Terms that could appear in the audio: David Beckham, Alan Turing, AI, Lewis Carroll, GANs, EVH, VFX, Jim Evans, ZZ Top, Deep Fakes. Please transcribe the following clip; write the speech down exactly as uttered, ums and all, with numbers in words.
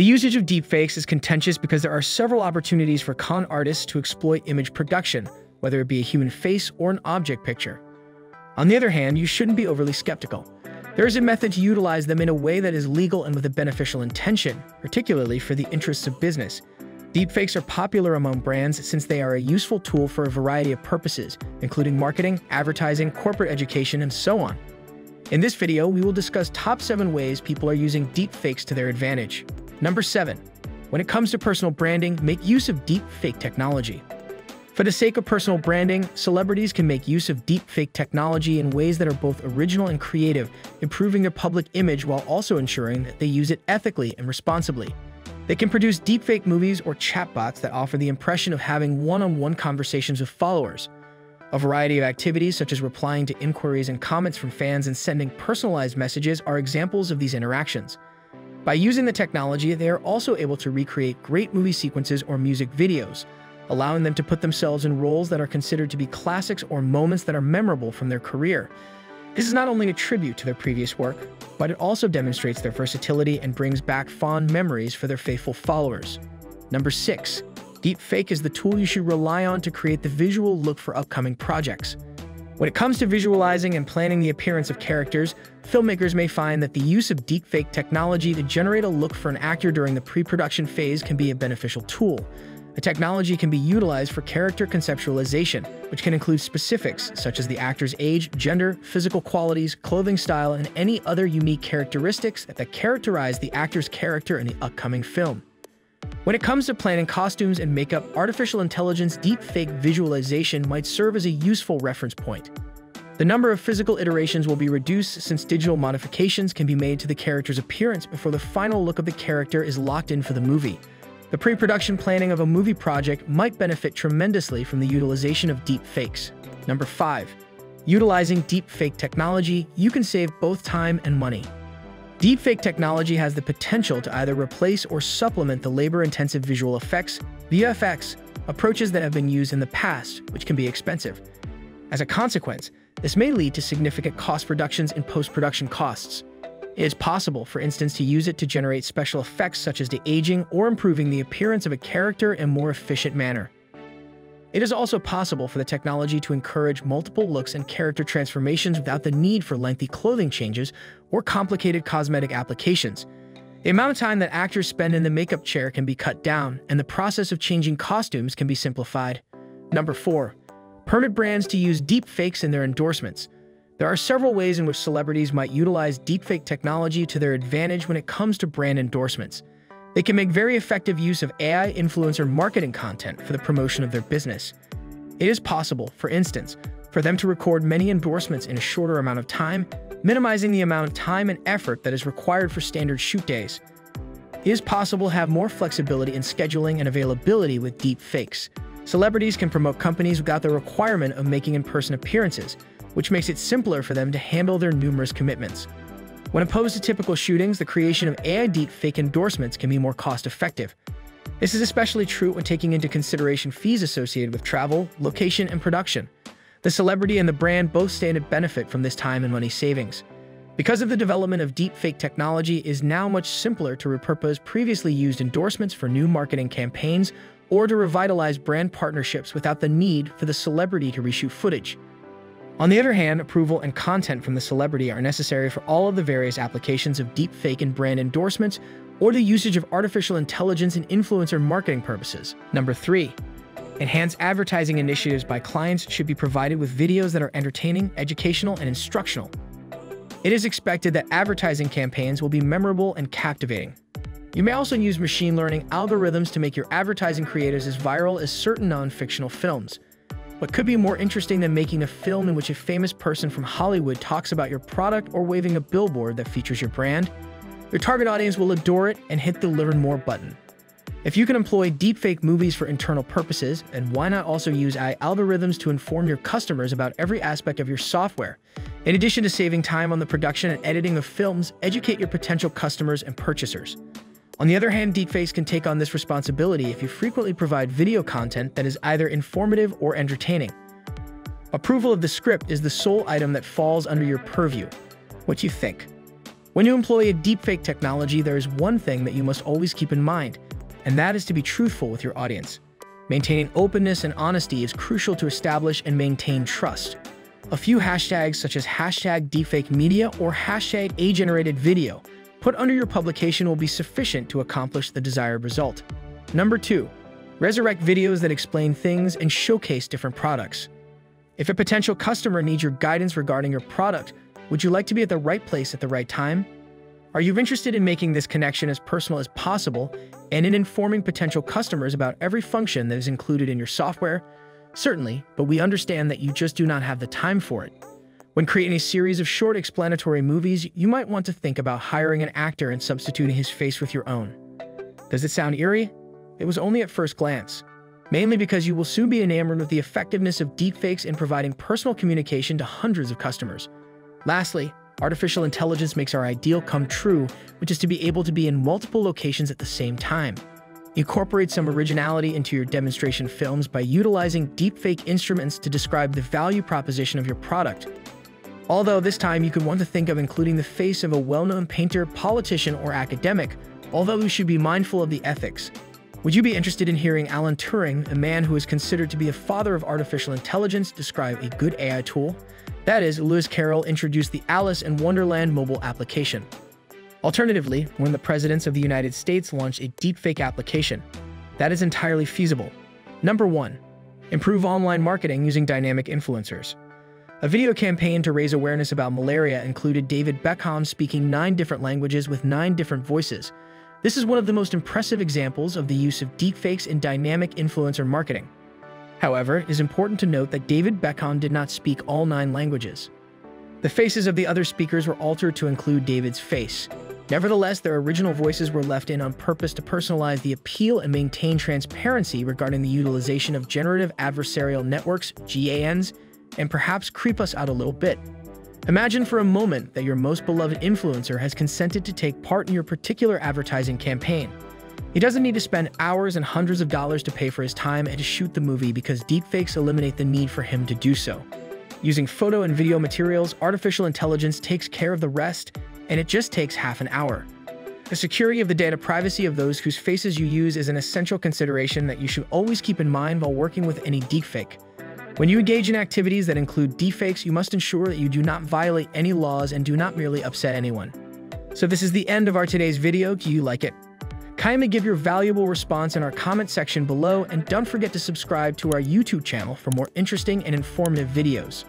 The usage of deepfakes is contentious because there are several opportunities for con artists to exploit image production, whether it be a human face or an object picture. On the other hand, you shouldn't be overly skeptical. There is a method to utilize them in a way that is legal and with a beneficial intention, particularly for the interests of business. Deepfakes are popular among brands since they are a useful tool for a variety of purposes, including marketing, advertising, corporate education, and so on. In this video, we will discuss top seven ways people are using deepfakes to their advantage. Number seven, when it comes to personal branding, make use of deepfake technology. For the sake of personal branding, celebrities can make use of deepfake technology in ways that are both original and creative, improving their public image while also ensuring that they use it ethically and responsibly. They can produce deepfake movies or chatbots that offer the impression of having one-on-one conversations with followers. A variety of activities, such as replying to inquiries and comments from fans and sending personalized messages, are examples of these interactions. By using the technology, they are also able to recreate great movie sequences or music videos, allowing them to put themselves in roles that are considered to be classics or moments that are memorable from their career. This is not only a tribute to their previous work, but it also demonstrates their versatility and brings back fond memories for their faithful followers. Number six, deepfake is the tool you should rely on to create the visual look for upcoming projects. When it comes to visualizing and planning the appearance of characters, filmmakers may find that the use of deepfake technology to generate a look for an actor during the pre-production phase can be a beneficial tool. The technology can be utilized for character conceptualization, which can include specifics such as the actor's age, gender, physical qualities, clothing style, and any other unique characteristics that characterize the actor's character in the upcoming film. When it comes to planning costumes and makeup, artificial intelligence deepfake visualization might serve as a useful reference point. The number of physical iterations will be reduced since digital modifications can be made to the character's appearance before the final look of the character is locked in for the movie. The pre-production planning of a movie project might benefit tremendously from the utilization of deepfakes. Number five, utilizing deepfake technology, you can save both time and money. Deepfake technology has the potential to either replace or supplement the labor-intensive visual effects, V F X, approaches that have been used in the past, which can be expensive. As a consequence, this may lead to significant cost reductions in post-production costs. It is possible, for instance, to use it to generate special effects such as de-aging or improving the appearance of a character in a more efficient manner. It is also possible for the technology to encourage multiple looks and character transformations without the need for lengthy clothing changes or complicated cosmetic applications. The amount of time that actors spend in the makeup chair can be cut down, and the process of changing costumes can be simplified. Number four, permit brands to use deepfakes in their endorsements. There are several ways in which celebrities might utilize deepfake technology to their advantage when it comes to brand endorsements. They can make very effective use of A I influencer marketing content for the promotion of their business. It is possible, for instance, for them to record many endorsements in a shorter amount of time, minimizing the amount of time and effort that is required for standard shoot days. It is possible to have more flexibility in scheduling and availability with deepfakes. Celebrities can promote companies without the requirement of making in-person appearances, which makes it simpler for them to handle their numerous commitments. When opposed to typical shootings, the creation of A I deepfake endorsements can be more cost-effective. This is especially true when taking into consideration fees associated with travel, location, and production. The celebrity and the brand both stand to benefit from this time and money savings. Because of the development of deepfake technology, it is now much simpler to repurpose previously used endorsements for new marketing campaigns or to revitalize brand partnerships without the need for the celebrity to reshoot footage. On the other hand, approval and content from the celebrity are necessary for all of the various applications of deepfake and brand endorsements or the usage of artificial intelligence in influencer marketing purposes. Number three, enhanced advertising initiatives by clients should be provided with videos that are entertaining, educational, and instructional. It is expected that advertising campaigns will be memorable and captivating. You may also use machine learning algorithms to make your advertising creatives as viral as certain non-fictional films. What could be more interesting than making a film in which a famous person from Hollywood talks about your product or waving a billboard that features your brand? Your target audience will adore it and hit the learn more button. If you can employ deepfake movies for internal purposes, and why not also use A I algorithms to inform your customers about every aspect of your software? In addition to saving time on the production and editing of films, educate your potential customers and purchasers. On the other hand, deepfakes can take on this responsibility if you frequently provide video content that is either informative or entertaining. Approval of the script is the sole item that falls under your purview. What do you think? When you employ a deepfake technology, there is one thing that you must always keep in mind, and that is to be truthful with your audience. Maintaining openness and honesty is crucial to establish and maintain trust. A few hashtags such as hashtag deepfake media or hashtag A-generated video put under your publication will be sufficient to accomplish the desired result. Number two, resurrect videos that explain things and showcase different products. If a potential customer needs your guidance regarding your product, would you like to be at the right place at the right time? Are you interested in making this connection as personal as possible and in informing potential customers about every function that is included in your software? Certainly, but we understand that you just do not have the time for it. When creating a series of short explanatory movies, you might want to think about hiring an actor and substituting his face with your own. Does it sound eerie? It was only at first glance, mainly because you will soon be enamored with the effectiveness of deepfakes in providing personal communication to hundreds of customers. Lastly, artificial intelligence makes our ideal come true, which is to be able to be in multiple locations at the same time. Incorporate some originality into your demonstration films by utilizing deepfake instruments to describe the value proposition of your product. Although this time you could want to think of including the face of a well-known painter, politician, or academic, although you should be mindful of the ethics. Would you be interested in hearing Alan Turing, a man who is considered to be a father of artificial intelligence, describe a good A I tool? That is, Lewis Carroll introduced the Alice in Wonderland mobile application. Alternatively, when the presidents of the United States launched a deepfake application, that is entirely feasible. Number one, improve online marketing using dynamic influencers. A video campaign to raise awareness about malaria included David Beckham speaking nine different languages with nine different voices. This is one of the most impressive examples of the use of deepfakes in dynamic influencer marketing. However, it is important to note that David Beckham did not speak all nine languages. The faces of the other speakers were altered to include David's face. Nevertheless, their original voices were left in on purpose to personalize the appeal and maintain transparency regarding the utilization of generative adversarial networks, G A Ns, and perhaps creep us out a little bit. Imagine for a moment that your most beloved influencer has consented to take part in your particular advertising campaign. He doesn't need to spend hours and hundreds of dollars to pay for his time and to shoot the movie because deepfakes eliminate the need for him to do so. Using photo and video materials, artificial intelligence takes care of the rest, and it just takes half an hour. The security of the data privacy of those whose faces you use is an essential consideration that you should always keep in mind while working with any deepfake. When you engage in activities that include deepfakes, you must ensure that you do not violate any laws and do not merely upset anyone. So this is the end of our today's video. Do you like it? Kindly give your valuable response in our comment section below, and don't forget to subscribe to our YouTube channel for more interesting and informative videos.